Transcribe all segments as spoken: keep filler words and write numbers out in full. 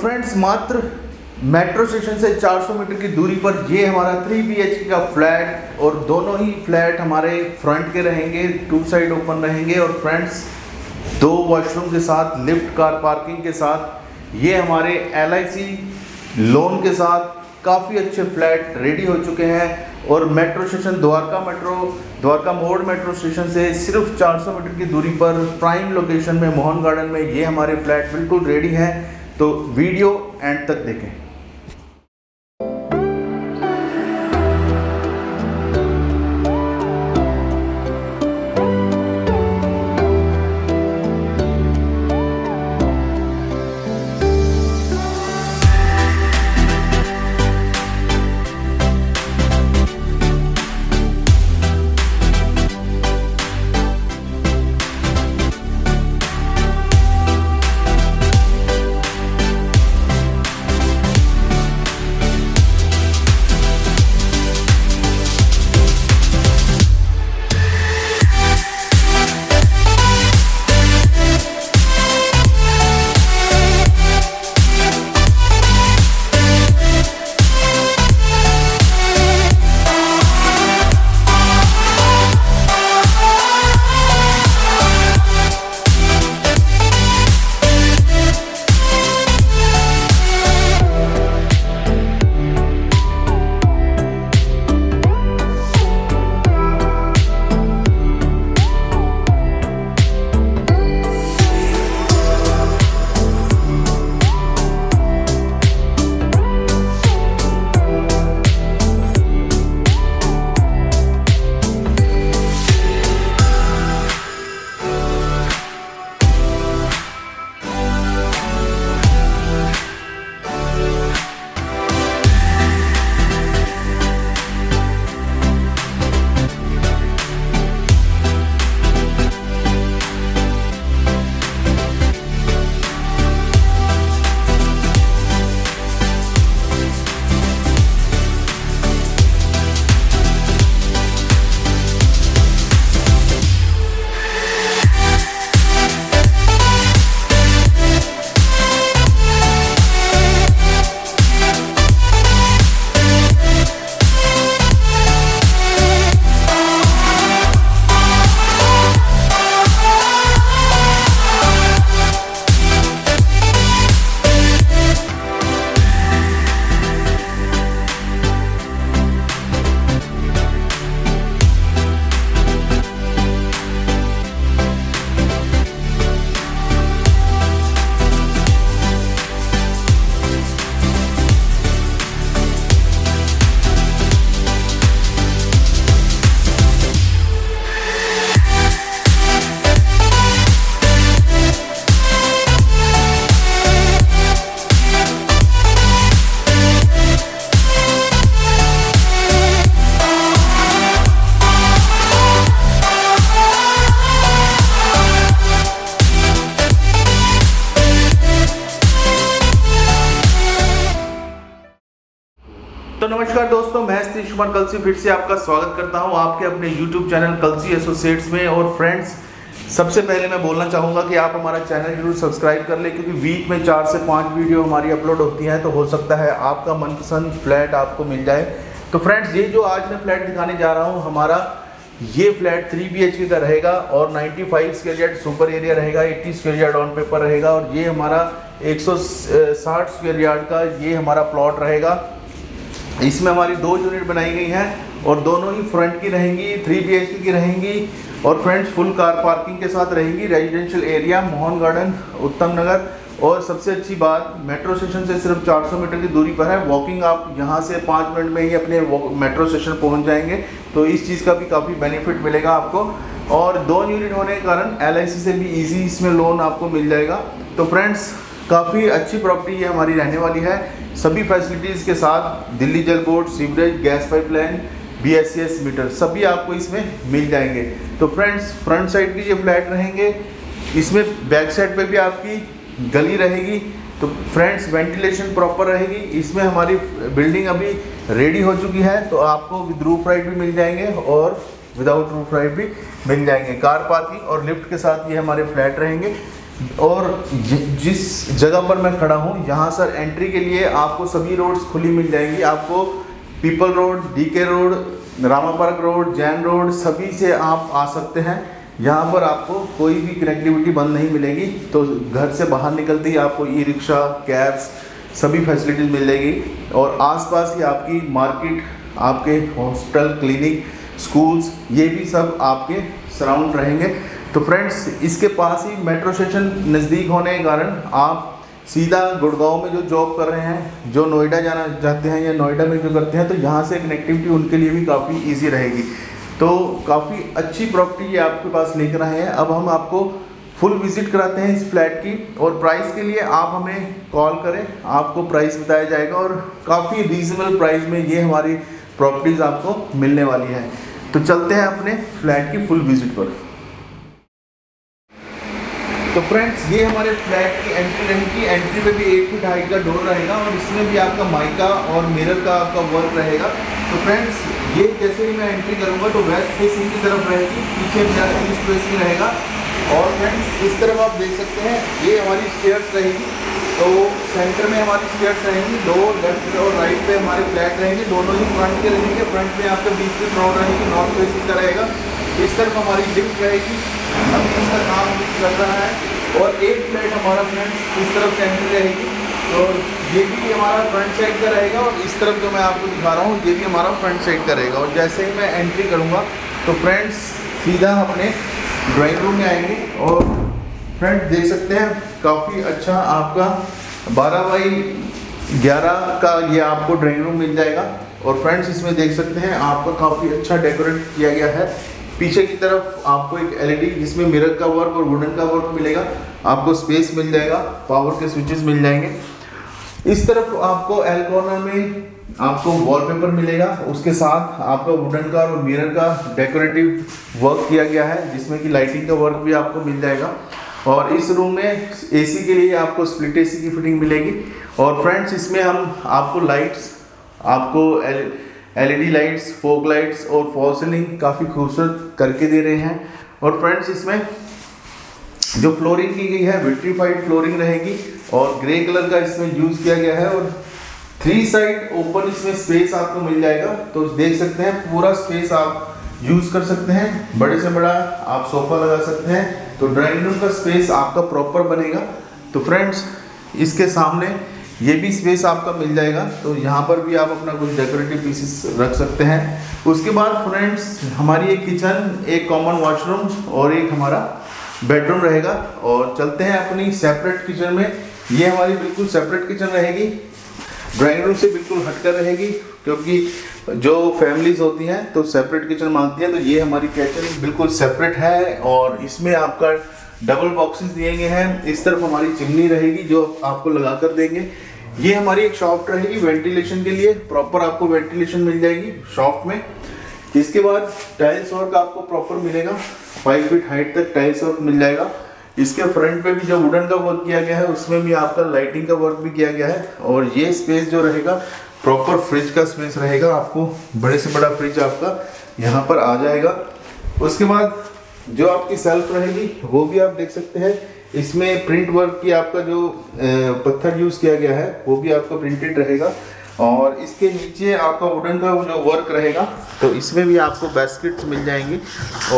Friends मात्र metro station से चार सौ मीटर की दूरी पर ये हमारा थ्री बी एच के का फ्लैट, और दोनों ही फ्लैट हमारे फ्रंट के रहेंगे, टू साइड ओपन रहेंगे। और फ्रेंड्स दो वॉशरूम के साथ, लिफ्ट, कार पार्किंग के साथ ये हमारे एल आई सी लोन के साथ काफ़ी अच्छे फ्लैट रेडी हो चुके हैं। और metro station Dwarka metro Dwarka Mor metro station से सिर्फ चार सौ मीटर की दूरी पर प्राइम लोकेशन में मोहन गार्डन में ये हमारे फ्लैट बिल्कुल रेडी हैं। तो वीडियो एंड तक देखें। तो नमस्कार दोस्तों, मैं सतीश कलसी फिर से आपका स्वागत करता हूं आपके अपने यूट्यूब चैनल कलसी एसोसिएट्स में। और फ्रेंड्स सबसे पहले मैं बोलना चाहूँगा कि आप हमारा चैनल जरूर सब्सक्राइब कर लें, क्योंकि वीक में चार से पाँच वीडियो हमारी अपलोड होती हैं। तो हो सकता है आपका मनपसंद फ्लैट आपको मिल जाए। तो फ्रेंड्स ये जो आज मैं फ्लैट दिखाने जा रहा हूँ, हमारा ये फ्लैट थ्री बी एच के का रहेगा और पचानवे स्क्वायर यार्ड सुपर एरिया रहेगा, अस्सी स्क्वायर यार्ड ऑन पेपर रहेगा। और ये हमारा एक सौ साठ स्क्वायर यार्ड का ये हमारा प्लॉट रहेगा। इसमें हमारी दो यूनिट बनाई गई हैं और दोनों ही फ्रंट की रहेंगी, थ्री बी एच के की रहेंगी। और फ्रेंड्स फुल कार पार्किंग के साथ रहेंगी, रेजिडेंशियल एरिया मोहन गार्डन उत्तम नगर। और सबसे अच्छी बात, मेट्रो स्टेशन से सिर्फ चार सौ मीटर की दूरी पर है। वॉकिंग आप यहां से पाँच मिनट में ही अपने मेट्रो स्टेशन पहुंच जाएंगे। तो इस चीज़ का भी काफ़ी बेनिफिट मिलेगा आपको। और दो यूनिट होने के कारण एल आई सी से भी ईजी इसमें लोन आपको मिल जाएगा। तो फ्रेंड्स काफ़ी अच्छी प्रॉपर्टी ये हमारी रहने वाली है, सभी फैसिलिटीज़ के साथ। Delhi Jal board, sewerage, gas pipeline, B S E S meter सभी आपको इसमें मिल जाएंगे। तो फ्रेंड्स फ्रंट साइड भी ये फ्लैट रहेंगे, इसमें बैक साइड पे भी आपकी गली रहेगी। तो फ्रेंड्स वेंटिलेशन प्रॉपर रहेगी। इसमें हमारी बिल्डिंग अभी रेडी हो चुकी है, तो आपको विद रूफ राइट भी मिल जाएंगे और विदाउट रूफ राइट भी मिल जाएंगे। कार पार्किंग और लिफ्ट के साथ ये हमारे फ्लैट रहेंगे। और जि, जिस जगह पर मैं खड़ा हूँ यहाँ सर एंट्री के लिए आपको सभी रोड्स खुली मिल जाएंगी। आपको people road, DK road, Rama park road, Jain road, सभी से आप आ सकते हैं। यहाँ पर आपको कोई भी कनेक्टिविटी बंद नहीं मिलेगी। तो घर से बाहर निकलते ही आपको ई रिक्शा, कैब्स, सभी फैसिलिटीज़ मिल जाएगी। और आसपास ही आपकी मार्केट, आपके हॉस्पिटल, क्लिनिक, स्कूल्स, ये भी सब आपके सराउंड रहेंगे। तो फ्रेंड्स, इसके पास ही मेट्रो स्टेशन नज़दीक होने के कारण आप सीधा गुड़गांव में जो जॉब कर रहे हैं, जो नोएडा जाना चाहते हैं या नोएडा में जो करते हैं, तो यहाँ से कनेक्टिविटी उनके लिए भी काफ़ी ईजी रहेगी। तो काफ़ी अच्छी प्रॉपर्टी ये आपके पास लेकर आए हैं। अब हम आपको फुल विजिट कराते हैं इस फ्लैट की, और प्राइस के लिए आप हमें कॉल करें, आपको प्राइस बताया जाएगा। और काफ़ी रीजनेबल प्राइस में ये हमारी प्रॉपर्टीज़ आपको मिलने वाली है। तो चलते हैं अपने फ्लैट की फुल विजिट पर। तो फ्रेंड्स, ये हमारे फ्लैट की एंट्री रहेगी। एंट्री पे भी एक फीट हाइट का डोर रहेगा और इसमें भी आपका माइका और मिरर का आपका वर्क रहेगा। तो फ्रेंड्स, ये जैसे ही मैं एंट्री करूँगा तो वेस्ट फेसिंग की तरफ रहेगी, पीछे भी आपका ईस्ट फेसिंग रहेगा। और फ्रेंड्स, इस तरफ आप देख सकते हैं ये हमारी स्टेयर्स रहेगी। तो सेंटर में हमारी स्टेयर्स रहेंगी, दो लेफ्ट और राइट पे हमारे फ्लैट रहेंगे, दोनों ही फ्रंट के रहेंगे। फ्रंट में आपका बीच में फ्रॉड रहेगी, नॉर्थ फेसिंग का रहेगा। इस तरफ हमारी लिफ्ट रहेगी, अभी इसका काम चल रहा है। और एक फ्लैट हमारा फ्रेंड्स इस तरफ सेंटर रहेगी, तो ये भी हमारा फ्रंट साइड का रहेगा। और इस तरफ जो मैं आपको दिखा रहा हूँ, ये भी हमारा फ्रंट साइड का रहेगा। और जैसे ही मैं एंट्री करूँगा तो फ्रेंड्स सीधा अपने ड्राइंग रूम में आएंगे। और फ्रेंड्स, देख सकते हैं काफ़ी अच्छा आपका बारह बाई ग्यारह का ये आपको ड्राइंग रूम मिल जाएगा। और फ्रेंड्स, इसमें देख सकते हैं आपका काफ़ी अच्छा डेकोरेट किया गया है। पीछे की तरफ आपको एक एलईडी जिसमें मिरर का वर्क और वुडन का वर्क मिलेगा। आपको स्पेस मिल जाएगा, पावर के स्विचेस मिल जाएंगे। इस तरफ आपको एल कॉर्नर में आपको वॉलपेपर मिलेगा, उसके साथ आपका वुडन का और मिरर का डेकोरेटिव वर्क किया गया है, जिसमें कि लाइटिंग का वर्क भी आपको मिल जाएगा। और इस रूम में एसी के लिए आपको स्प्लिट एसी की फिटिंग मिलेगी। और फ्रेंड्स, इसमें हम आपको लाइट्स, आपको एलईडी लाइट्स, फोक लाइट्स और फॉल सीलिंग काफ़ी खूबसूरत करके दे रहे हैं। और फ्रेंड्स, इसमें जो फ्लोरिंग की गई है विट्रीफाइड फ्लोरिंग रहेगी और ग्रे कलर का इसमें यूज़ किया गया है। और थ्री साइड ओपन इसमें स्पेस आपको मिल जाएगा। तो देख सकते हैं पूरा स्पेस आप यूज़ कर सकते हैं, बड़े से बड़ा आप सोफ़ा लगा सकते हैं। तो ड्राइंग रूम का स्पेस आपका प्रॉपर बनेगा। तो फ्रेंड्स, इसके सामने ये भी स्पेस आपका मिल जाएगा, तो यहाँ पर भी आप अपना कुछ डेकोरेटिव पीसेस रख सकते हैं। उसके बाद फ्रेंड्स, हमारी एक किचन, एक कॉमन वॉशरूम और एक हमारा बेडरूम रहेगा। और चलते हैं अपनी सेपरेट किचन में। ये हमारी बिल्कुल सेपरेट किचन रहेगी, ड्राइंग रूम से बिल्कुल हटकर रहेगी, क्योंकि जो फैमिलीज़ होती हैं तो सेपरेट किचन मांगती हैं। तो ये हमारी किचन बिल्कुल सेपरेट है और इसमें आपका डबल बॉक्सेस दिए गए हैं। इस तरफ हमारी चिमनी रहेगी जो आपको लगा कर देंगे। ये हमारी एक शॉफ्ट रहेगी वेंटिलेशन के लिए, प्रॉपर आपको वेंटिलेशन मिल जाएगी शॉफ्ट में। इसके बाद टाइल्स वर्क आपको प्रॉपर मिलेगा, फाइव फीट हाइट तक टाइल्स वर्क मिल जाएगा। इसके फ्रंट पे भी जो वुडन का वर्क किया गया है, उसमें भी आपका लाइटिंग का वर्क भी किया गया है। और ये स्पेस जो रहेगा प्रॉपर फ्रिज का स्पेस रहेगा, आपको बड़े से बड़ा फ्रिज आपका यहाँ पर आ जाएगा। उसके बाद जो आपकी सेल्फ रहेगी वो भी आप देख सकते हैं, इसमें प्रिंट वर्क की आपका जो पत्थर यूज़ किया गया है वो भी आपका प्रिंटेड रहेगा। और इसके नीचे आपका वुडन का जो वर्क रहेगा, तो इसमें भी आपको बास्केट्स मिल जाएंगी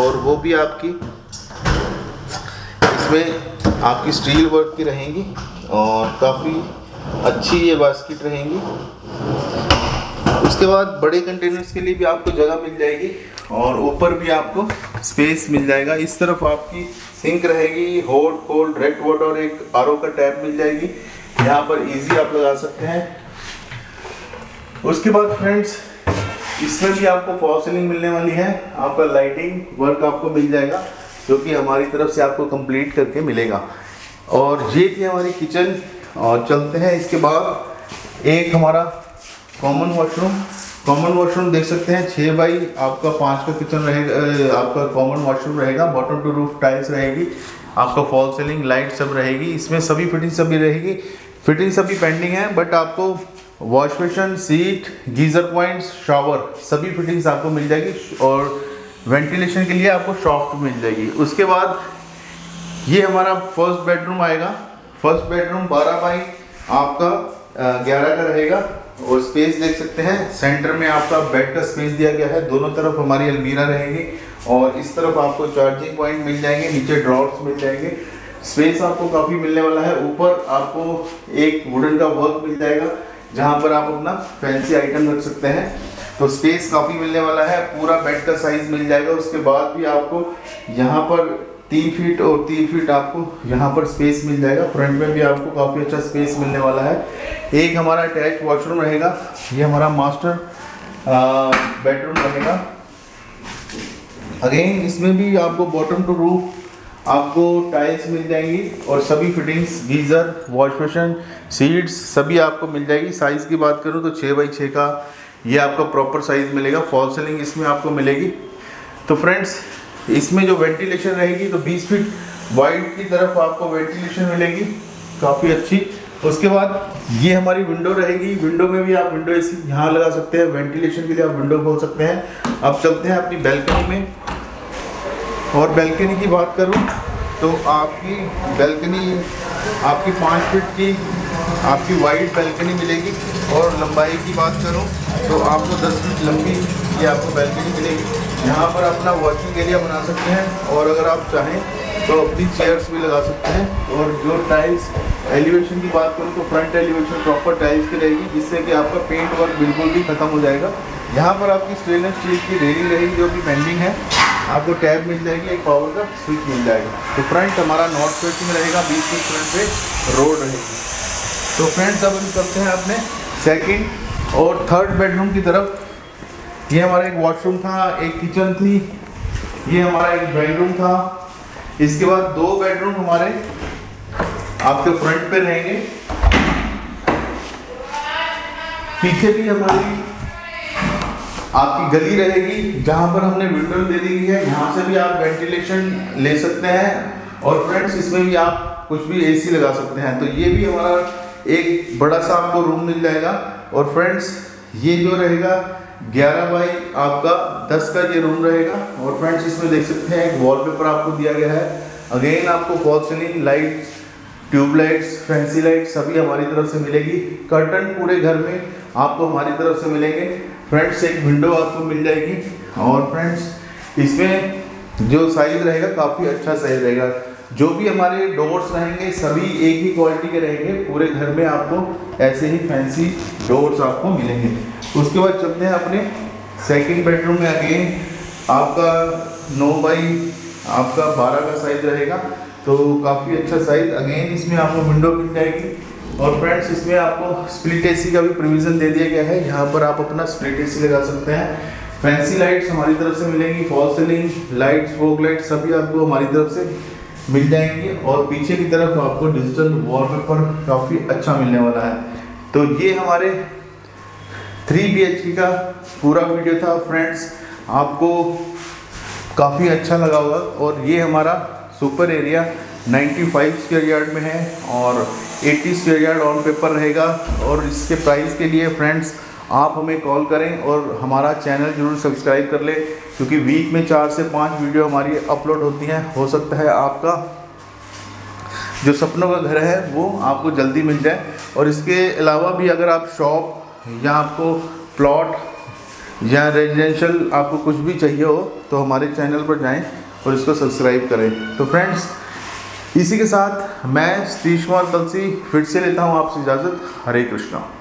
और वो भी आपकी इसमें आपकी स्टील वर्क की रहेंगी और काफ़ी अच्छी ये बास्केट रहेंगी। उसके बाद बड़े कंटेनर्स के लिए भी आपको जगह मिल जाएगी और ऊपर भी आपको स्पेस मिल जाएगा। इस तरफ आपकी सिंक रहेगी, हॉट, कोल्ड, डायरेक्ट वाटर और एक आर ओ का टैप मिल जाएगी, यहाँ पर इजी आप लगा सकते हैं। उसके बाद फ्रेंड्स, इसमें भी आपको फॉल सीलिंग मिलने वाली है, आपका लाइटिंग वर्क आपको मिल जाएगा, जो कि हमारी तरफ से आपको कंप्लीट करके मिलेगा। और ये थी हमारी किचन। और चलते हैं इसके बाद एक हमारा कॉमन वॉशरूम। कॉमन वॉशरूम देख सकते हैं छः बाई आपका पाँच का किचन रहेगा, आपका कॉमन वॉशरूम रहेगा, बॉटम टू रूफ टाइल्स रहेगी, आपका फॉल सीलिंग, लाइट सब रहेगी। इसमें सभी फिटिंग सभी रहेगी, फिटिंग सभी पेंडिंग है, बट आपको wash basin, seat, geyser points, shower सभी फिटिंग्स आपको मिल जाएगी। और वेंटिलेशन के लिए आपको शॉफ्ट मिल जाएगी। उसके बाद ये हमारा फर्स्ट बेडरूम आएगा। फर्स्ट बेडरूम बारह बाई आपका ग्यारह का रहेगा और स्पेस देख सकते हैं, सेंटर में आपका बेड का स्पेस दिया गया है। दोनों तरफ हमारी अलमीरा रहेगी और इस तरफ आपको चार्जिंग पॉइंट मिल जाएंगे, नीचे ड्रॉर्स मिल जाएंगे। स्पेस आपको काफ़ी मिलने वाला है। ऊपर आपको एक वुडन का वर्क मिल जाएगा जहाँ पर आप अपना फैंसी आइटम रख सकते हैं, तो स्पेस काफ़ी मिलने वाला है। पूरा बेड का साइज मिल जाएगा। उसके बाद भी आपको यहाँ पर तीन फीट और तीन फीट आपको यहाँ पर स्पेस मिल जाएगा। फ्रंट में भी आपको काफ़ी अच्छा स्पेस मिलने वाला है। एक हमारा अटैच वॉशरूम रहेगा। ये हमारा मास्टर बेडरूम रहेगा। अगेन इसमें भी आपको बॉटम टू रूफ आपको टाइल्स मिल जाएंगी और सभी fittings, geyser, wash basin, seats सभी आपको मिल जाएगी। साइज़ की बात करूँ तो छः बाई छः का ये आपका प्रॉपर साइज़ मिलेगा। फॉल सीलिंग इसमें आपको मिलेगी। तो फ्रेंड्स इसमें जो वेंटिलेशन रहेगी तो बीस फीट वाइड की तरफ आपको वेंटिलेशन मिलेगी, काफ़ी अच्छी। उसके बाद ये हमारी विंडो रहेगी। विंडो में भी आप विंडो इसी यहाँ लगा सकते हैं, वेंटिलेशन के लिए आप विंडो खोल सकते हैं। अब चलते हैं अपनी बैल्कनी में। और बैल्कनी की बात करूँ तो आपकी बैल्कनी आपकी पाँच फीट की आपकी वाइड बैल्कनी मिलेगी। और लंबाई की बात करूँ तो आपको दस फीट लंबी ये आपको बैल्कनी मिलेगी। यहाँ पर अपना वॉशिंग एरिया बना सकते हैं और अगर आप चाहें तो अपनी चेयर्स भी लगा सकते हैं। और जो टाइल्स एलिवेशन की बात करूँ तो फ्रंट एलिवेशन प्रॉपर टाइल्स की रहेगी, जिससे कि आपका पेंट वर्क बिल्कुल भी ख़त्म हो जाएगा। यहाँ पर आपकी स्टेनलेस स्टील की रेलिंग रहेगी जो कि पेंडिंग है। आपको टैब मिल जाएगी, एक पावर का स्विच मिल जाएगा। तो फ्रंट हमारा नॉर्थ वेस्ट में रहेगा, बीच में फ्रंट पे रोड रहेगी। तो फ्रेंड्स अब हम चलते हैं अपने सेकेंड और थर्ड बेडरूम की तरफ। ये हमारा एक वॉशरूम था, एक किचन थी, ये हमारा एक ड्राइंग रूम था। इसके बाद दो बेडरूम हमारे आपके फ्रंट पे रहेंगे। पीछे भी हमारी आपकी गली रहेगी जहाँ पर हमने विंडो दे दी है, यहाँ से भी आप वेंटिलेशन ले सकते हैं। और फ्रेंड्स इसमें भी आप कुछ भी एसी लगा सकते हैं। तो ये भी हमारा एक बड़ा सा आपको रूम मिल जाएगा। और फ्रेंड्स ये जो रहेगा ग्यारह बाई आपका दस का ये रूम रहेगा। और फ्रेंड्स इसमें देख सकते हैं एक वॉलपेपर आपको दिया गया है। अगेन आपको fall ceiling, lights, tubelights, fancy lights सभी हमारी तरफ से मिलेगी। कर्टन पूरे घर में आपको हमारी तरफ से मिलेंगे। फ्रेंड्स एक विंडो आपको मिल जाएगी। और फ्रेंड्स इसमें जो साइज़ रहेगा काफ़ी अच्छा साइज़ रहेगा। जो भी हमारे डोर्स रहेंगे सभी एक ही क्वालिटी के रहेंगे। पूरे घर में आपको ऐसे ही फैंसी डोर्स आपको मिलेंगे। उसके बाद चलते हैं अपने सेकंड बेडरूम में। अगेन आपका नौ बाई आपका बारह का साइज रहेगा, तो काफ़ी अच्छा साइज। अगेन इसमें आपको विंडो मिल जाएगी। और फ्रेंड्स इसमें आपको स्प्लिट एसी का भी प्रोविज़न दे दिया गया है। यहाँ पर आप अपना स्प्लिट एसी लगा सकते हैं। फैंसी लाइट्स हमारी तरफ से मिलेंगी। Fall ceiling, lights, fog lights सभी आपको हमारी तरफ से मिल जाएंगे। और पीछे की तरफ आपको डिजिटल वॉलपेपर काफ़ी अच्छा मिलने वाला है। तो ये हमारे थ्री बी एच के का पूरा वीडियो था। फ्रेंड्स आपको काफ़ी अच्छा लगा होगा। और ये हमारा सुपर एरिया पचानवे स्क्वायर यार्ड में है और अस्सी स्क्वायर यार्ड ऑन पेपर रहेगा। और इसके प्राइस के लिए फ्रेंड्स आप हमें कॉल करें और हमारा चैनल जरूर सब्सक्राइब कर ले, क्योंकि वीक में चार से पाँच वीडियो हमारी अपलोड होती हैं। हो सकता है आपका जो सपनों का घर है वो आपको जल्दी मिल जाए। और इसके अलावा भी अगर आप शॉप या आपको प्लॉट या रेजिडेंशियल आपको कुछ भी चाहिए हो तो हमारे चैनल पर जाएं और इसको सब्सक्राइब करें। तो फ्रेंड्स इसी के साथ मैं सतीश कलसी फिर से लेता हूँ आपसे इजाज़त। हरे कृष्णा।